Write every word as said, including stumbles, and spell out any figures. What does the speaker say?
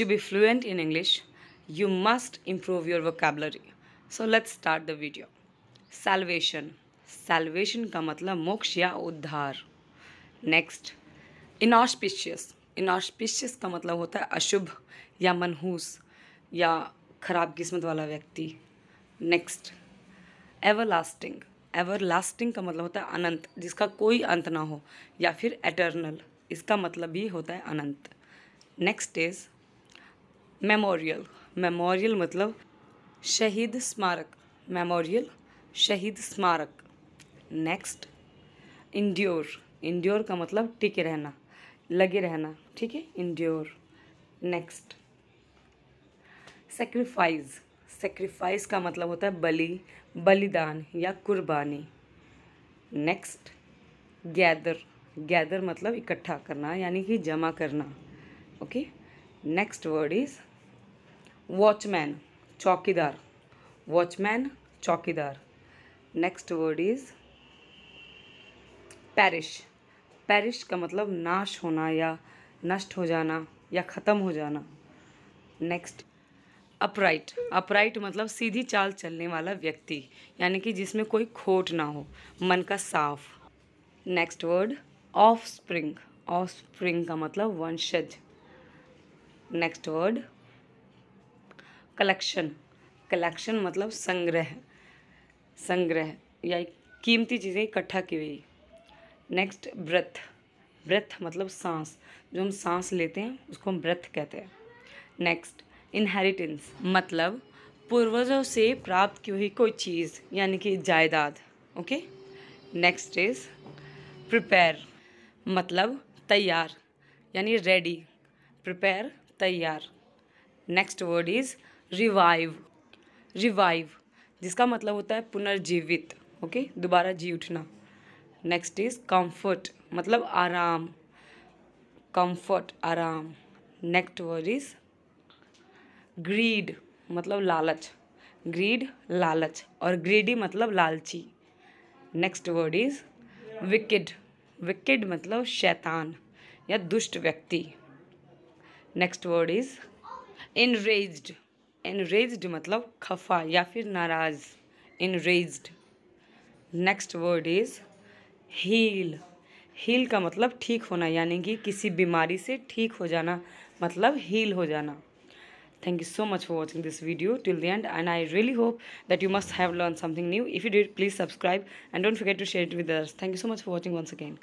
To be fluent in English, you must improve your vocabulary. So let's start the video. Salvation. Salvation का मतलब मोक्ष या उद्धार. Next, inauspicious. Inauspicious का मतलब होता है अशुभ या मनहूस या खराब किस्मत वाला व्यक्ति. Next, everlasting. Everlasting का मतलब होता है अनंत, जिसका कोई अंत ना हो या फिर eternal. इसका मतलब भी होता है अनंत. Next is memorial. मेमोरियल मतलब शहीद स्मारक. मेमोरियल शहीद स्मारक. Next endure. इंड्योर का मतलब टिके रहना, लगे रहना, ठीक है, इंड्योर. Next sacrifice. सेक्रीफाइस का मतलब होता है बलि, बलिदान या कुर्बानी. Next gather. गैदर मतलब इकट्ठा करना यानी कि जमा करना. Okay. Next word is watchman, चौकीदार. वॉचमैन चौकीदार. Next word is perish. Perish का मतलब नाश होना या नष्ट हो जाना या ख़त्म हो जाना. Next upright. अपराइट मतलब सीधी चाल चलने वाला व्यक्ति, यानी कि जिसमें कोई खोट ना हो, मन का साफ. Next word offspring. ऑफस्प्रिंग का मतलब वंशज. Next word collection. कलेक्शन मतलब संग्रह, संग्रह या कीमती चीज़ें इकट्ठा की हुई. Next breath. ब्रेथ मतलब सांस, जो हम सांस लेते हैं उसको हम ब्रेथ कहते हैं. नेक्स्ट इनहेरिटेंस मतलब पूर्वजों से प्राप्त की हुई कोई चीज़ यानी कि जायदाद. ओके. नेक्स्ट इज प्रिपेयर मतलब तैयार यानी रेडी. प्रिपेयर तैयार. Next word is revive. Revive जिसका मतलब होता है पुनर्जीवित, ओके, दोबारा जी उठना. नेक्स्ट इज़ कंफर्ट मतलब आराम. कंफर्ट आराम. नेक्स्ट वर्ड इज़ ग्रीड मतलब लालच. ग्रीड लालच और ग्रीडी मतलब लालची. Next word is wicked. Wicked मतलब शैतान या दुष्ट व्यक्ति. Next word is enraged. Enraged मतलब खफा या फिर नाराज, enraged. Next word is heal. Heal का मतलब ठीक होना यानी कि किसी बीमारी से ठीक हो जाना मतलब हील हो जाना. Thank you so much for watching this video till the end, and I really hope that you must have learned something new. If you did, please subscribe and don't forget to share it with us. Thank you so much for watching once again.